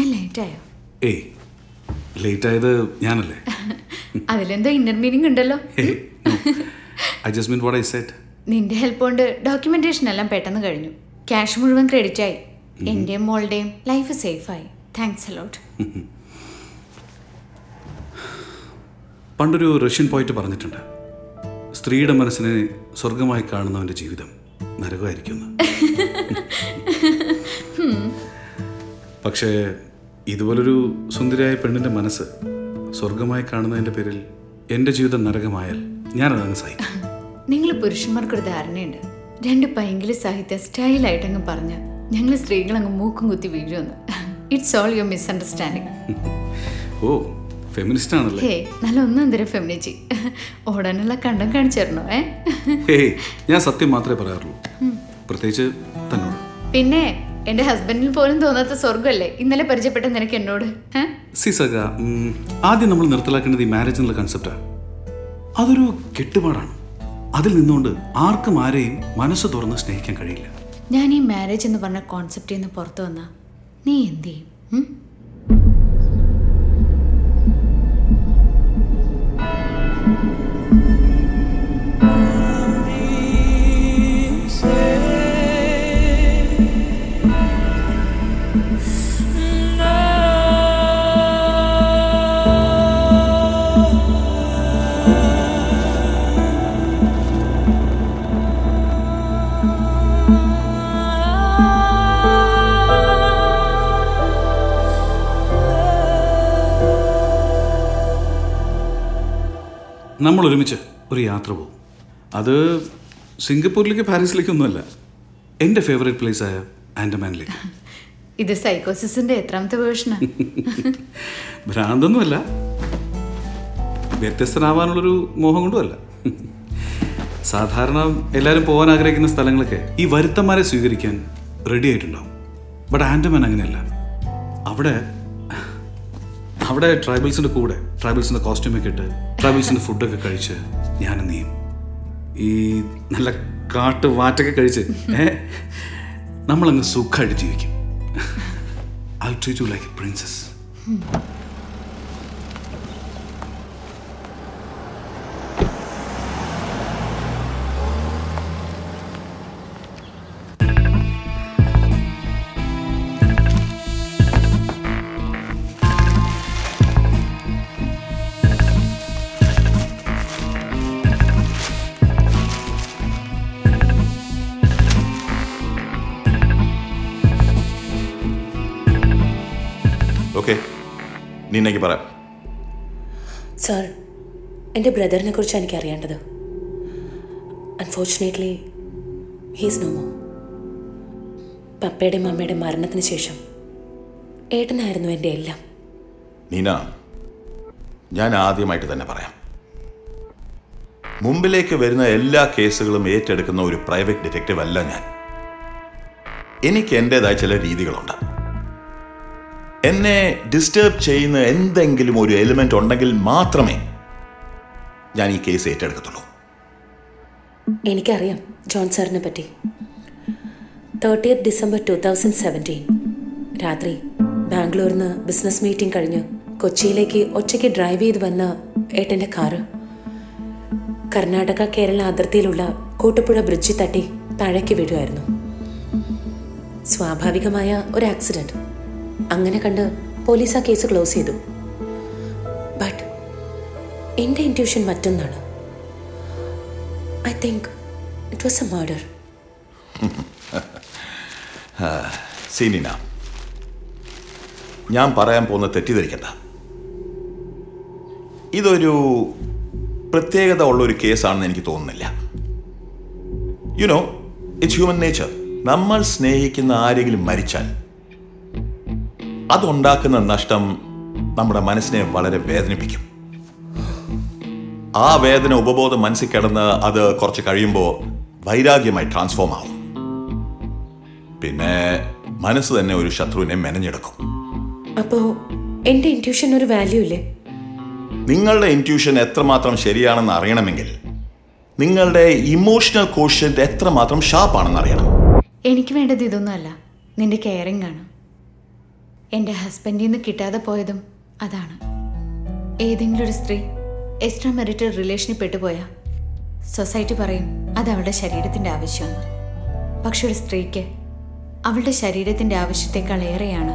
ഞാൻ ലേറ്റ് ആയോ? ഏയ് ലേറ്റ് ആയത് ഞാനല്ലേ. അതിലെന്തോ ഇന്നർ മീനിംഗ് ഉണ്ടല്ലോ. I just meant what I said. നിന്റെ ഹെൽപ്പ് കൊണ്ട് ഡോക്യുമെന്റേഷൻ എല്ലാം പെട്ടെന്ന് കഴിഞ്ഞു. ക്യാഷ് മുഴുവൻ ക്രെഡിറ്റ് ആയി. എന്റെയും മോളുടെയും ലൈഫ് സേഫ് ആയി. Thanks a lot. പണ്ടൊരു റഷ്യൻ പോയിറ്റ് പറഞ്ഞിട്ടുണ്ട്, സ്ത്രീയുടെ മനസ്സിനെ സ്വർഗമായി കാണുന്നവൻ്റെ ജീവിതം നരകമായിരിക്കുന്നു. പക്ഷേ ഇതുപോലൊരു സുന്ദരിയായ പെണ്ണിൻ്റെ മനസ്സ് സ്വർഗമായി കാണുന്നതിൻ്റെ പേരിൽ എൻ്റെ ജീവിതം നരകമായാൽ ഞാനതങ്ങ് സഹിക്കും. നിങ്ങൾ പുരുഷന്മാർക്കൊരു ധാരണയുണ്ട്, രണ്ട് പൈങ്കിളി സാഹിത്യം സ്റ്റൈലായിട്ടങ്ങ് പറഞ്ഞ് ഞങ്ങൾ സ്ത്രീകളങ്ങ് മൂക്കും കുത്തി വീഴുമെന്ന്. It's all your misunderstanding. Oh feminist ആണല്ലേ? ഹേ നല്ല ഒന്നും എന്തേരം ഫെമിനിസ്റ്റ് ഓടാനുള്ള കണ്ടം കാണിച്ചിരുന്നോ? ഞാൻ സത്യം മാത്രമേ പറയാറുള്ളൂ, പ്രത്യേകിച്ച് തന്നോട്. പിന്നെ എന്റെ ഹസ്ബൻഡിന് പോലും തോന്നാത്ത സ്വർഗമല്ലേ ഇന്നലെ പരിചയപ്പെട്ട നിനക്ക് എന്നോട്. സിസക, ആദ്യം നമ്മൾ നിർത്തലാക്കേണ്ടത് ഈ മാരേജ് എന്നുള്ള കൺസെപ്റ്റാണ്. അതൊരു കെട്ടുപാടാണ്. അതിൽ നിന്നുകൊണ്ട് ആർക്കും ആരെയും മനസ്സ് തുറന്ന് സ്നേഹിക്കാൻ കഴിയില്ല. ഞാൻ ഈ മാരേജ് എന്ന് പറഞ്ഞ കോൺസെപ്റ്റിൽ നിന്ന് പുറത്തു വന്നാ നീ എന്ത് ചെയ്യും? നമ്മൾ ഒരുമിച്ച് ഒരു യാത്ര പോകും. അത് സിംഗപ്പൂരിലേക്ക് പാരീസിലേക്കൊന്നുമല്ല, എൻ്റെ ഫേവറേറ്റ് പ്ലേസായ ആൻഡമാനിലേക്ക്. ഇത് സൈക്കോസിസിന്റെ എത്രാമത്തെ വേർഷനാണ്? ഭ്രാന്തൊന്നുമല്ല, വ്യത്യസ്തനാവാനുള്ളൊരു മോഹം കൊണ്ടുമല്ല. സാധാരണ എല്ലാവരും പോകാൻ ആഗ്രഹിക്കുന്ന സ്ഥലങ്ങളൊക്കെ ഈ വരുത്തന്മാരെ സ്വീകരിക്കാൻ റെഡി ആയിട്ടുണ്ടാവും. ബട്ട് ആൻഡമാൻ അങ്ങനെയല്ല. അവിടെ ട്രൈബൽസിൻ്റെ കൂടെ ട്രൈബൽസിൻ്റെ കോസ്റ്റ്യൂമൊക്കെ ഇട്ട് ട്രൈബൽസിൻ്റെ ഫുഡൊക്കെ കഴിച്ച് ഞാനും നീയും ഈ നല്ല കാട്ട് വാറ്റൊക്കെ കഴിച്ച് നമ്മളങ്ങ് സുഖമായിട്ട് ജീവിക്കും. I'll treat you like a princess. നീനക്ക് പറ. സാർ, എൻ്റെ ബ്രദറിനെ കുറിച്ച് എനിക്കറിയേണ്ടത്. Unfortunately he's no more. പപ്പയുടെയും അമ്മയുടെയും മരണത്തിന് ശേഷം ഏട്ടനായിരുന്നു എൻ്റെ എല്ലാം. നീന, ഞാൻ ആദ്യമായിട്ട് തന്നെ പറയാം, മുമ്പിലേക്ക് വരുന്ന എല്ലാ കേസുകളും ഏറ്റെടുക്കുന്ന ഒരു പ്രൈവറ്റ് ഡിറ്റക്റ്റീവ് അല്ല ഞാൻ. എനിക്ക് എൻ്റേതായ ചില രീതികളുണ്ട്. എന്നെ ഡിസ്റ്റർബ് ചെയ്യുന്ന എന്തെങ്കിലും ഒരു എലിമെൻ്റ് ഉണ്ടെങ്കിൽ മാത്രമേ ഞാൻ ഈ കേസ് ഏറ്റെടുക്കത്തുള്ളൂ. എനിക്കറിയാം ജോൺ സാറിനെ പറ്റി. 30th December 2017 രാത്രി ബാംഗ്ലൂരിൽ നിന്ന് ബിസിനസ് മീറ്റിംഗ് കഴിഞ്ഞ് കൊച്ചിയിലേക്ക് ഒറ്റയ്ക്ക് ഡ്രൈവ് ചെയ്ത് വന്ന ഏട്ടൻ്റെ കാറ് കർണാടക കേരള അതിർത്തിയിലുള്ള കൂട്ടുപുഴ ബ്രിഡ്ജ് തട്ടി താഴേക്ക് വീഴുമായിരുന്നു. സ്വാഭാവികമായ ഒരു ആക്സിഡൻറ്റ്. അങ്ങനെ കണ്ട് പോലീസ് ആ കേസ് ക്ലോസ് ചെയ്തു. ബട്ട് എൻ്റെ ഇൻട്യൂഷൻ മറ്റൊന്നാണ്. I think it was a murder. സീനിന, ഞാൻ പറയാൻ പോകുന്ന തെറ്റിദ്ധരിക്കണ്ട. ഇതൊരു പ്രത്യേകത ഉള്ളൊരു കേസാണെന്ന് എനിക്ക് തോന്നുന്നില്ല. You know, it's human nature. നമ്മൾ സ്നേഹിക്കുന്ന ആരെങ്കിലും മരിച്ചാൽ അതുണ്ടാക്കുന്ന നഷ്ടം നമ്മുടെ മനസ്സിനെ വളരെ വേദനിപ്പിക്കും. ആ വേദന ഉപബോധം മനസ്സിൽ കിടന്ന് അത് കുറച്ച് കഴിയുമ്പോൾ വൈരാഗ്യമായി ട്രാൻസ്ഫോം ആവും. പിന്നെ മനസ്സ് തന്നെ ഒരു ശത്രുവിനെ മെനഞ്ഞെടുക്കും. അപ്പോ എന്റെ ഇൻട്യൂഷൻ ഒരു വാല്യൂ ഇല്ലേ? നിങ്ങളുടെ ഇൻട്യൂഷൻ എത്രമാത്രം ശരിയാണെന്ന് അറിയണമെങ്കിൽ നിങ്ങളുടെ ഇമോഷണൽ കോഷ്യന്റ് എത്രമാത്രം ഷാർപ്പാണെന്ന് അറിയണം. എനിക്ക് വേണ്ടത് ഇതൊന്നും അല്ല, നിന്റെ കെയറിംഗ് ആണ്. എൻ്റെ ഹസ്ബൻഡിൽ നിന്ന് കിട്ടാതെ പോയതും അതാണ്. ഏതെങ്കിലും ഒരു സ്ത്രീ എക്സ്ട്രാ മെറിറ്റൽ റിലേഷനിൽ പെട്ടുപോയാൽ സൊസൈറ്റി പറയും അത് അവളുടെ ശരീരത്തിൻ്റെ ആവശ്യമാണ്. പക്ഷെ ഒരു സ്ത്രീക്ക് അവളുടെ ശരീരത്തിൻ്റെ ആവശ്യത്തേക്കാൾ ഏറെയാണ്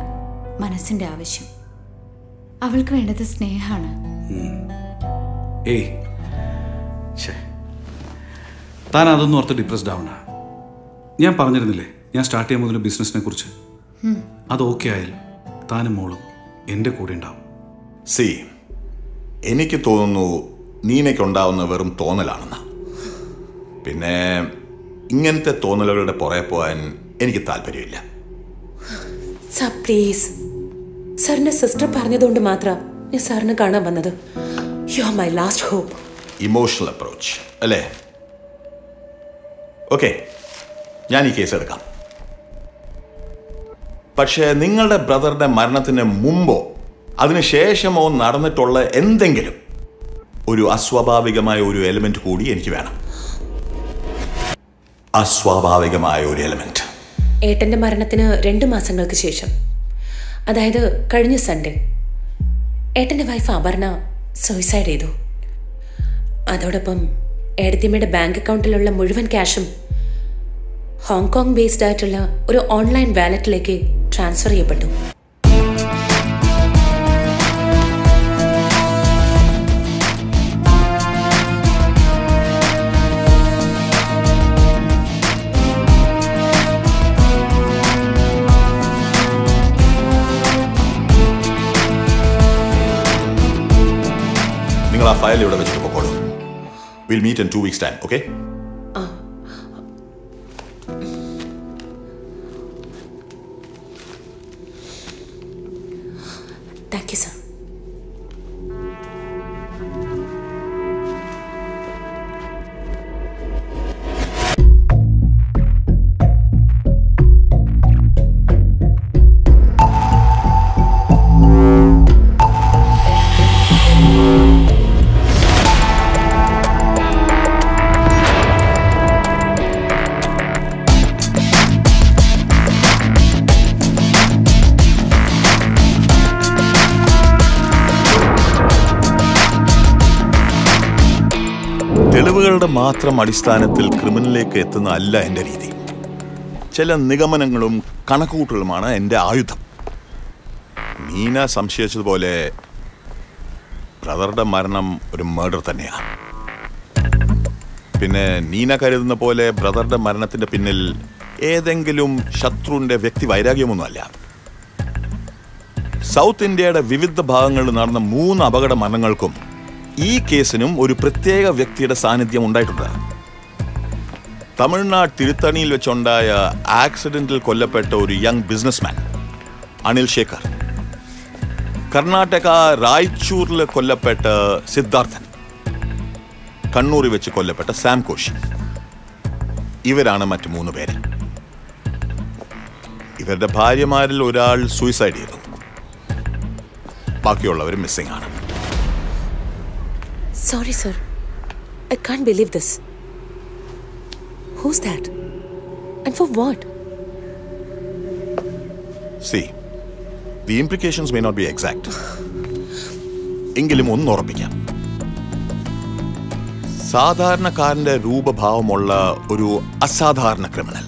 മനസ്സിൻ്റെ ആവശ്യം. അവൾക്ക് വേണ്ടത് സ്നേഹമാണ്. താൻ അതൊന്നും ഓർത്ത് ഡിപ്രസ്ഡ് ആവണ. ഞാൻ പറഞ്ഞിരുന്നില്ലേ ഞാൻ സ്റ്റാർട്ട് ചെയ്യാൻ പോകുന്ന ബിസിനസിനെ കുറിച്ച്. അത് ഓക്കെ ആയാലും താനും മോളും എൻ്റെ കൂടെ ഉണ്ടാവും. സി, എനിക്ക് തോന്നുന്നു നീനയ്ക്കുണ്ടാവുന്ന വെറും തോന്നലാണെന്നാ. പിന്നെ ഇങ്ങനത്തെ തോന്നലുകളുടെ പുറകെ പോകാൻ എനിക്ക് താല്പര്യമില്ല. സർ പ്ലീസ്, സാറിൻ്റെ സിസ്റ്റർ പറഞ്ഞതുകൊണ്ട് മാത്രം ഞാൻ സാറിനെ കാണാൻ വന്നത്. You are my last hope. Emotional approach അല്ലേ? ഓക്കെ, ഞാൻ ഈ കേസ് എടുക്കാം. പക്ഷേ നിങ്ങളുടെ ബ്രദറുടെ മരണത്തിന് മുമ്പോ അതിനുശേഷമോ നടന്നിട്ടുള്ള എന്തെങ്കിലും ഒരു അസ്വാഭാവികമായ ഒരു എലമെന്റ് കൂടി എനിക്ക് വേണം. അസ്വാഭാവികമായ ഒരു എലമെന്റ്. ഏട്ടൻ്റെ മരണത്തിന് 2 മാസങ്ങൾക്ക് ശേഷം, അതായത് കഴിഞ്ഞ സൺഡേ, ഏട്ടൻ്റെ വൈഫ് അപർണ സൂയിസൈഡ് ചെയ്തു. അതോടൊപ്പം ഏടത്തിയമ്മയുടെ ബാങ്ക് അക്കൗണ്ടിലുള്ള മുഴുവൻ ക്യാഷും ഹോങ്കോങ് ബേസ്ഡ് ആയിട്ടുള്ള ഒരു ഓൺലൈൻ വാലറ്റിലേക്ക് ട്രാൻസ്ഫർ ചെയ്യപ്പെട്ടു. നിങ്ങൾ ആ ഫയൽ ഇവിടെ വെച്ചിട്ട് പോകോളൂ. We'll meet in 2 weeks' time, okay? Thank you, sir. തെളിവുകളുടെ മാത്രം അടിസ്ഥാനത്തിൽ ക്രിമിനലിലേക്ക് എത്തുന്ന അല്ല എൻ്റെ രീതി. ചില നിഗമനങ്ങളും കണക്കുകൂട്ടലുമാണ് എൻ്റെ ആയുധം. നീന സംശയിച്ചതുപോലെ ബ്രദറുടെ മരണം ഒരു മർഡർ തന്നെയാണ്. പിന്നെ നീന കരുതുന്ന പോലെ ബ്രദറുടെ മരണത്തിൻ്റെ പിന്നിൽ ഏതെങ്കിലും ശത്രുവിൻ്റെ വ്യക്തി വൈരാഗ്യമൊന്നുമല്ല. സൗത്ത് ഇന്ത്യയുടെ വിവിധ ഭാഗങ്ങളിൽ നടന്ന 3 അപകട മരണങ്ങൾക്കും ഈ കേസിനും ഒരു പ്രത്യേക വ്യക്തിയുടെ സാന്നിധ്യം ഉണ്ടായിട്ടുണ്ട്. തമിഴ്നാട് തിരുത്തണിയിൽ വെച്ചുണ്ടായ ആക്സിഡന്റിൽ കൊല്ലപ്പെട്ട ഒരു യങ് ബിസിനസ്മാൻ അനിൽ ശേഖർ, കർണാടക റായ്ചൂരിൽ കൊല്ലപ്പെട്ട സിദ്ധാർത്ഥൻ, കണ്ണൂരിൽ വെച്ച് കൊല്ലപ്പെട്ട സാം കോശി, ഇവരാണ് മറ്റ് 3 പേര്. ഇവരുടെ ഭാര്യമാരിൽ ഒരാൾ സൂയിസൈഡ് ചെയ്തു, ബാക്കിയുള്ളവർ മിസ്സിംഗ് ആണ്. Sorry, sir. I can't believe this. Who's that? And for what? See, the implications may not be exact. എങ്കിലും ഒന്ന് ഉറപ്പിക്കാം, സാധാരണക്കാരന്റെ രൂപഭാവമുള്ള ഒരു അസാധാരണ ക്രിമിനൽ,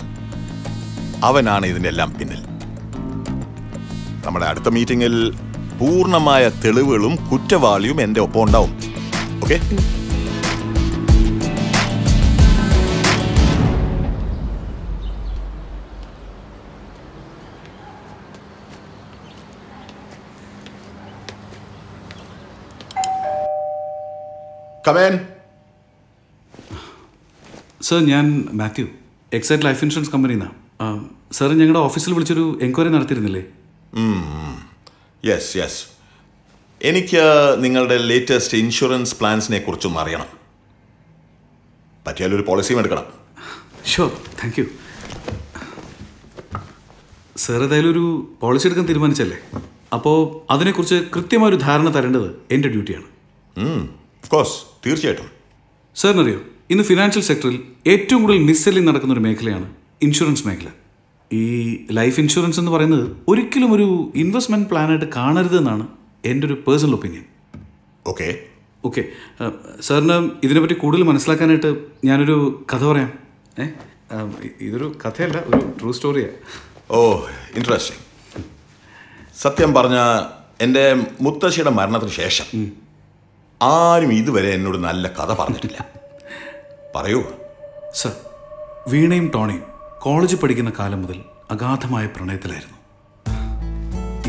അവനാണ് ഇതിന്റെ എല്ലാം പിന്നിൽ. നമ്മുടെ അടുത്ത മീറ്റിംഗിൽ പൂർണ്ണമായ തെളിവുകളും കുറ്റവാളിയും എന്റെ ഒപ്പം ഉണ്ടാവും. Okay? Come in. Sir, ഞാൻ മാത്യു, എക്സൈറ്റ് ലൈഫ് ഇൻഷുറൻസ് കമ്പനിന്നാ. സാർ, ഞങ്ങളുടെ ഓഫീസിൽ വിളിച്ചൊരു എൻക്വയറി നടത്തിയിരുന്നില്ലേ? യെസ് യെസ്, എനിക്ക് നിങ്ങളുടെ ലേറ്റസ്റ്റ് ഇൻഷുറൻസ് പ്ലാൻസിനെ കുറിച്ചൊന്നും അറിയണം. പറ്റിയാലൊരു പോളിസിയും എടുക്കണം. Sure, thank you sir. ഏതായാലും ഒരു പോളിസി എടുക്കാൻ തീരുമാനിച്ചല്ലേ, അപ്പോൾ അതിനെക്കുറിച്ച് കൃത്യമായൊരു ധാരണ തരേണ്ടത് എൻ്റെ ഡ്യൂട്ടിയാണ്. ഓഫ് കോഴ്സ്, തീർച്ചയായിട്ടും. സാറിനറിയോ, ഇന്ന് ഫിനാൻഷ്യൽ സെക്ടറിൽ ഏറ്റവും കൂടുതൽ മിസ്സെല്ലിംഗ് നടക്കുന്നൊരു മേഖലയാണ് ഇൻഷുറൻസ് മേഖല. ഈ ലൈഫ് ഇൻഷുറൻസ് എന്ന് പറയുന്നത് ഒരിക്കലും ഒരു ഇൻവെസ്റ്റ്മെൻറ്റ് പ്ലാനായിട്ട് കാണരുതെന്നാണ് എൻ്റെ ഒരു പേഴ്സണൽ ഒപ്പീനിയൻ. ഓക്കെ ഓക്കെ സാറിന് ഇതിനെപ്പറ്റി കൂടുതൽ മനസ്സിലാക്കാനായിട്ട് ഞാനൊരു കഥ പറയാം. ഇതൊരു കഥയല്ല, ഒരു ട്രൂ സ്റ്റോറിയാണ്. Oh interesting. സത്യം പറഞ്ഞ എൻ്റെ മുത്തശ്ശിയുടെ മരണത്തിന് ശേഷം ആരും ഇതുവരെ എന്നോട് നല്ല കഥ പറഞ്ഞിട്ടില്ല. പറയൂ സർ. വീണയും ടോണിയും കോളേജിൽ പഠിക്കുന്ന കാലം മുതൽ അഗാധമായ പ്രണയത്തിലായിരുന്നു.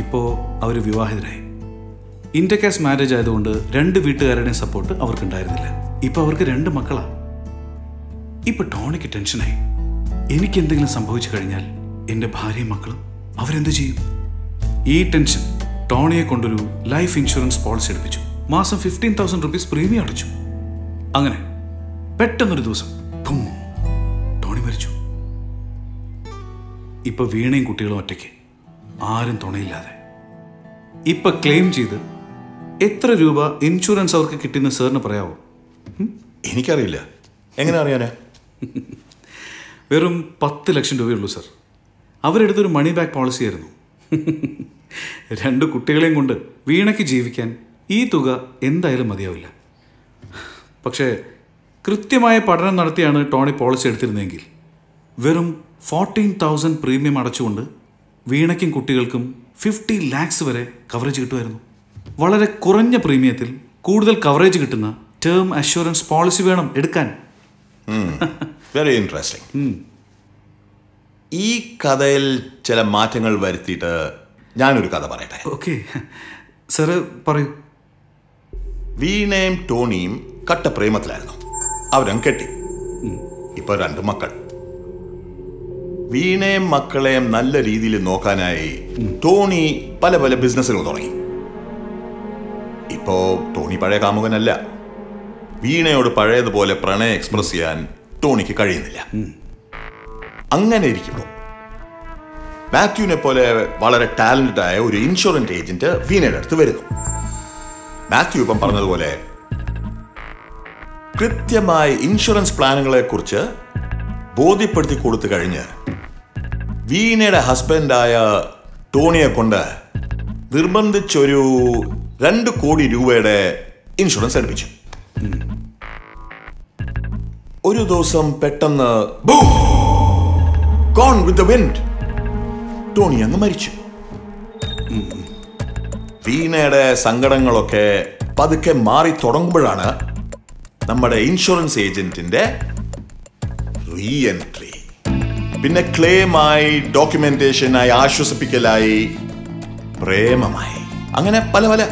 ഇപ്പോൾ അവർ വിവാഹിതരായി. ഇൻ്റർകാസ്റ്റ് മാരേജ് ആയതുകൊണ്ട് രണ്ട് വീട്ടുകാരുടെയും സപ്പോർട്ട് അവർക്കുണ്ടായിരുന്നില്ല. ഇപ്പോൾ അവർക്ക് രണ്ട് മക്കളാണ്. ഇപ്പോൾ ടോണിക്ക് ടെൻഷനായി. എനിക്കെന്തെങ്കിലും സംഭവിച്ചു കഴിഞ്ഞാൽ എൻ്റെ ഭാര്യയും മക്കളും അവരെന്ത് ചെയ്യും? ഈ ടെൻഷൻ ടോണിയെ കൊണ്ടൊരു ലൈഫ് ഇൻഷുറൻസ് പോളിസി എടുപ്പിച്ചു. മാസം 15,000 rupees പ്രീമിയം അടച്ചു. അങ്ങനെ പെട്ടെന്നൊരു ദിവസം ടോണി മരിച്ചു. ഇപ്പം വീണയും കുട്ടികളും ഒറ്റയ്ക്ക്, ആരും തുണയില്ലാതെ. ഇപ്പം ക്ലെയിം ചെയ്ത് എത്ര രൂപ ഇൻഷുറൻസ് അവർക്ക് കിട്ടിയെന്ന് സാറിന് പറയാമോ? എനിക്കറിയില്ല. എങ്ങനെ അറിയാനാ? വെറും 10 ലക്ഷം രൂപയുള്ളൂ സാർ. അവരെടുത്തൊരു മണി ബാക്ക് പോളിസി ആയിരുന്നു. 2 കുട്ടികളെയും കൊണ്ട് വീണയ്ക്ക് ജീവിക്കാൻ ഈ തുക എന്തായാലും മതിയാവില്ല. പക്ഷേ കൃത്യമായ പഠനം നടത്തിയാണ് ടോണി പോളിസി എടുത്തിരുന്നതെങ്കിൽ വെറും 14,000 പ്രീമിയം അടച്ചുകൊണ്ട് വീണയ്ക്കും കുട്ടികൾക്കും 50 lakhs വരെ കവറേജ് കിട്ടുമായിരുന്നു. വളരെ കുറഞ്ഞ പ്രീമിയത്തിൽ കൂടുതൽ കവറേജ് കിട്ടുന്ന ടേം അഷുറൻസ് പോളിസി വേണം എടുക്കാൻ. Very interesting. ഈ കഥയിൽ ചില മാറ്റങ്ങൾ വരുത്തിയിട്ട് ഞാനൊരു കഥ പറയട്ടെ. ഓക്കെ സാറ് പറയൂ. വീണയും ടോണിയും കട്ട പ്രേമത്തിലായിരുന്നു. അവരും കെട്ടി. ഇപ്പൊ 2 മക്കൾ. വീണയും മക്കളെയും നല്ല രീതിയിൽ നോക്കാനായി ടോണി പല പല ബിസിനസ്സുകൾ തുടങ്ങി. ഇപ്പോ ടോണി പഴയ കാമുകനല്ല. വീണയോട് പഴയതുപോലെ പ്രണയം എക്സ്പ്രസ് ചെയ്യാൻ ടോണിക്ക് കഴിയുന്നില്ല. അങ്ങനെ ഇരിക്കുമ്പോൾ മാത്യുവിനെ പോലെ വളരെ ടാലന്റഡ് ആയ ഒരു ഇൻഷുറൻസ് ഏജന്റ് വീണയുടെ അടുത്ത് വരുന്നു. മാത്യു ഇപ്പം പറഞ്ഞതുപോലെ കൃത്യമായ ഇൻഷുറൻസ് പ്ലാനുകളെ കുറിച്ച് ബോധ്യപ്പെടുത്തി കൊടുത്തു കഴിഞ്ഞ് വീണയുടെ ഹസ്ബൻഡായ ടോണിയെ കൊണ്ട് നിർബന്ധിച്ചൊരു 2 കോടി രൂപയുടെ ഇൻഷുറൻസ് എടുപ്പിച്ചു. ഒരു ദിവസം പെട്ടെന്ന് gone with the wind Tony അങ്ങ് മരിച്ചു. വീണയുടെ സങ്കടങ്ങളൊക്കെ പതുക്കെ മാറി തുടങ്ങുമ്പോഴാണ് നമ്മുടെ ഇൻഷുറൻസ് ഏജന്റിന്റെ റീ എൻട്രി. പിന്നെ ക്ലെയിമായി, ഡോക്യുമെന്റേഷനായി, ആശ്വസിപ്പിക്കലായി, പ്രേമമായി, അങ്ങനെ പല പല.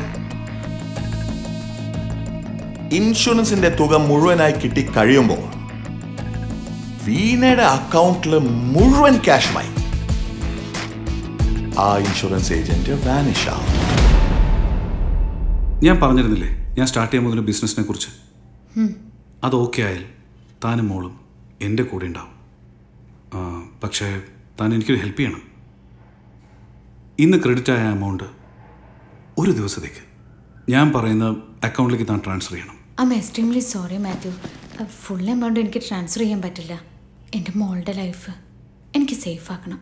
ഇൻഷുറൻസിന്റെ തുക മുഴുവനായി കിട്ടി കഴിയുമ്പോൾ വീണയുടെ അക്കൗണ്ടിൽ മുഴുവൻ ക്യാഷുമായി. ആ ഇൻഷുറൻസ് ഏജന്റ് വാനിഷ് ആവും. ഞാൻ പറഞ്ഞിരുന്നില്ലേ ഞാൻ സ്റ്റാർട്ട് ചെയ്യാൻ പോകുന്ന ബിസിനസിനെ കുറിച്ച്. അത് ഓക്കെ ആയാൽ താനും മോളും എൻ്റെ കൂടെ ഉണ്ടാവും. പക്ഷേ താൻ എനിക്കൊരു ഹെൽപ്പ് ചെയ്യണം. ഇന്ന് ക്രെഡിറ്റായ എമൗണ്ട് ഒരു ദിവസത്തേക്ക് ഞാൻ പറയുന്ന അക്കൗണ്ടിലേക്ക് താൻ ട്രാൻസ്ഫർ ചെയ്യണം. I am extremely sorry Mathew. Full amount എനിക്ക് ട്രാൻസ്ഫർ ചെയ്യാൻ പറ്റില്ല. എൻ്റെ മോളുടെ ലൈഫ് എനിക്ക് സേഫ് ആക്കണം.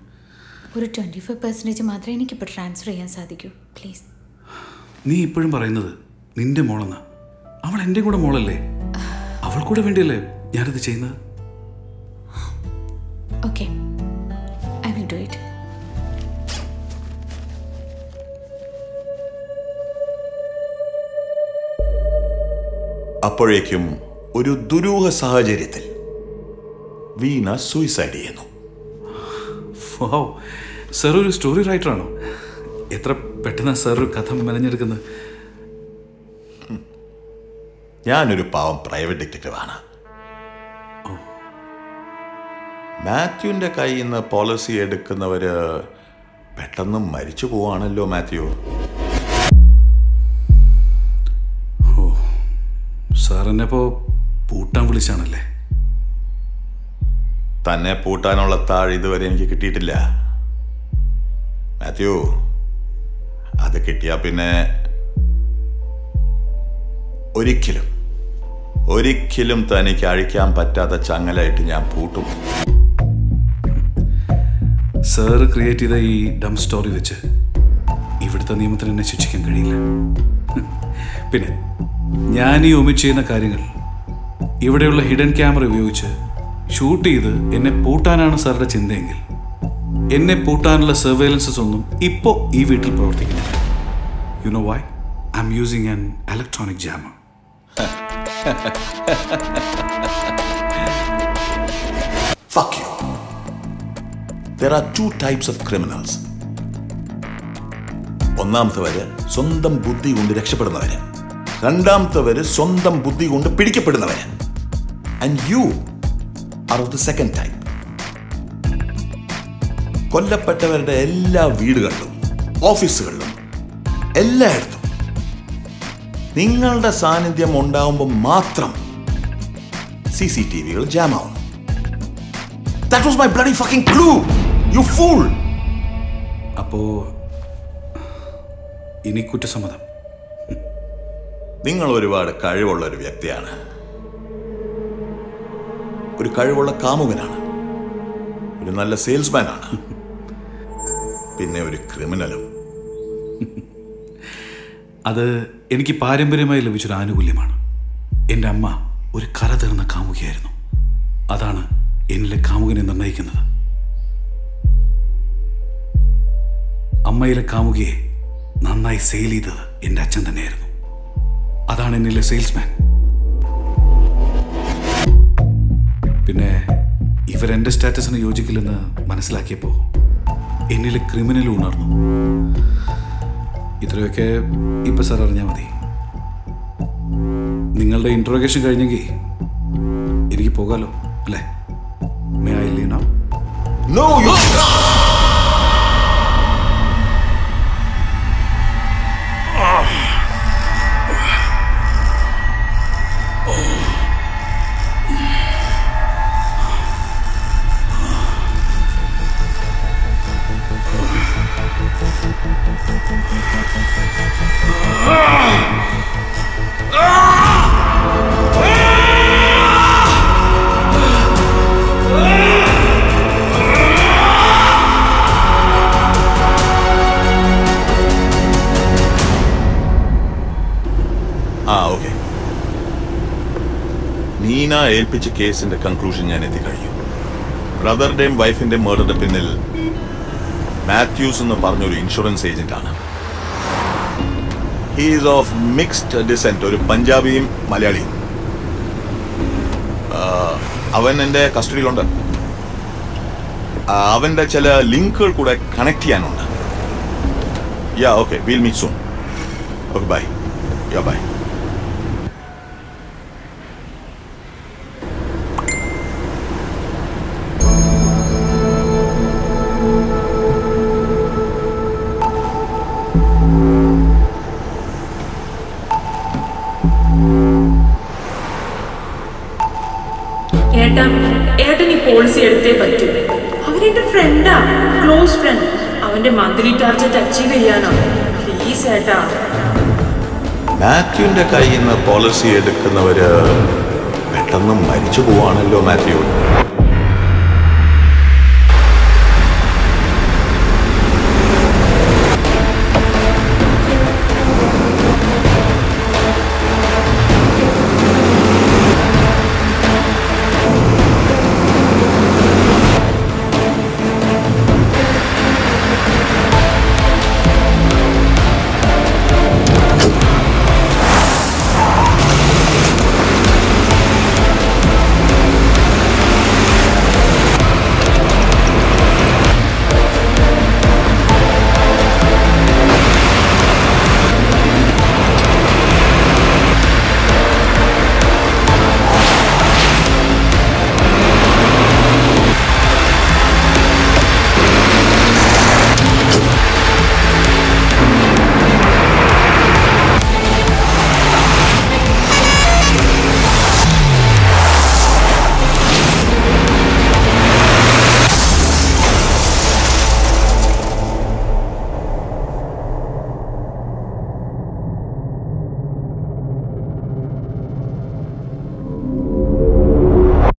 ഒരു 25% മാത്രമേ എനിക്കിപ്പോൾ ട്രാൻസ്ഫർ ചെയ്യാൻ സാധിക്കൂ. പ്ലീസ്. നീ ഇപ്പോഴും പറയുന്നത് നിന്റെ മോളെന്നാ? അവൾ എൻ്റെ കൂടെ മോളല്ലേ? അവൾ കൂടെ വേണ്ടിയല്ലേ ഞാനത് ചെയ്യുന്നത്? Okay, I will do it. അപ്പോഴേക്കും ഒരു ദുരൂഹ സാഹചര്യത്തിൽ വീണ സൂയിസൈഡ് ചെയ്യുന്നു. വൗ, സാർ ഒരു സ്റ്റോറി റൈറ്ററാണോ? എത്ര പെട്ടെന്നാണ് സാർ ഒരു കഥ മെനഞ്ഞെടുക്കുന്നത്. ഞാനൊരു പാവം പ്രൈവറ്റ് ഡിറ്റക്റ്റീവാണ്. മാത്യുവിൻ്റെ കയ്യിൽ നിന്ന് പോളിസി എടുക്കുന്നവർ പെട്ടെന്ന് മരിച്ചു പോവാണല്ലോ മാത്യു. ഓ, സാറിനെ ഇപ്പോൾ പൂട്ടാൻ വിളിച്ചാണല്ലേ? തന്നെ പൂട്ടാനുള്ള താഴ് ഇതുവരെ എനിക്ക് കിട്ടിയിട്ടില്ല മാത്യു. അത് കിട്ടിയാൽ പിന്നെ ഒരിക്കലും ഒരിക്കലും തനിക്ക് അഴിക്കാൻ പറ്റാത്ത ചങ്ങലായിട്ട് ഞാൻ പൂട്ടും. സാർ ക്രിയേറ്റ് ചെയ്ത ഈ ഡം സ്റ്റോറി വെച്ച് ഇവിടുത്തെ നിയമത്തിന് എന്നെ ശിക്ഷിക്കാൻ കഴിയില്ല. പിന്നെ ഞാൻ ഈ ഒമിറ്റ് ചെയ്യുന്ന കാര്യങ്ങൾ ഇവിടെയുള്ള ഹിഡൻ ക്യാമറ ഉപയോഗിച്ച് ഷൂട്ട് ചെയ്ത് എന്നെ പൂട്ടാനാണ് സാറുടെ ചിന്തയെങ്കിൽ എന്നെ പൂട്ടാനുള്ള സർവൈലൻസസ് ഒന്നും ഇപ്പോൾ ഈ വീട്ടിൽ പ്രവർത്തിക്കുന്നില്ല. You know why? I am using an electronic jammer. Fuck you. There are two types of criminals. ഒന്നാമത്തവര് സ്വന്തം ബുദ്ധി കൊണ്ട് രക്ഷപ്പെടുന്നവര്, രണ്ടാമത്തവര് സ്വന്തം ബുദ്ധി കൊണ്ട് പിടിക്കപ്പെടുന്നവര്. And you are of the second type. കൊല്ലപ്പെട്ടവരുടെ എല്ലാ വീടുകളിലും ഓഫീസുകളിലും എല്ലായിടത്തും നിങ്ങളുടെ സാന്നിധ്യം ഉണ്ടാവുമ്പോൾ മാത്രം CCTVകൾ ജാം ആവും. That was my bloody fucking clue, you fool. Appo ini kuttu samadam. Ningal oru vaadu kazhivulla oru vyaktiyana. Oru kazhivulla kaamuganaanu. Oru nalla salesman aanu. Pinne oru criminal. Adu enikku paaramparyamayi labhicha aanukulyamaanu. Enne amma oru karathirna kaamugiyayirunnu. Adana എന്നിലെ കാമുകനെ നിർണയിക്കുന്നത്. അമ്മയിലെ കാമുകയെ നന്നായി sale ചെയ്തത് എൻ്റെ അച്ഛൻ തന്നെയായിരുന്നു. അതാണ് എന്നിലെ സെയിൽസ്മാൻ. പിന്നെ ഇവരെൻ്റെ സ്റ്റാറ്റസിന് യോജിക്കില്ലെന്ന് മനസ്സിലാക്കിയപ്പോൾ എന്നിലെ ക്രിമിനൽ ഉണർന്നു. ഇത്രയൊക്കെ ഇപ്പം സാർ അറിഞ്ഞാൽ മതി. നിങ്ങളുടെ ഇൻട്രോഗേഷൻ കഴിഞ്ഞെങ്കിൽ എനിക്ക് പോകാമല്ലോ അല്ലേ? May I leave now? No, you can't! Neena ഏൽപ്പിച്ച കേസിന്റെ കൺക്ലൂഷൻ ഞാൻ എത്തിക്കഴിഞ്ഞു. ബ്രദറുടെയും വൈഫിന്റെയും മർഡറിന്റെ പിന്നിൽ മാത്യൂസ് എന്ന് പറഞ്ഞൊരു ഇൻഷുറൻസ് ഏജന്റാണ്. He is of mixed descent, ഒരു പഞ്ചാബിയും മലയാളിയും. അവൻ എൻ്റെ കസ്റ്റഡിയിലുണ്ട്. അവൻ്റെ ചില ലിങ്കുകൾ കൂടെ കണക്ട് ചെയ്യാനുണ്ട്. Yeah okay, will meet soon. Okay bye. Yeah bye. മാത്യുവിന്റെ കയ്യിൽ നിന്ന് പോളിസി എടുക്കുന്നവര് പെട്ടെന്ന് മരിച്ചു പോവാണല്ലോ മാത്യു.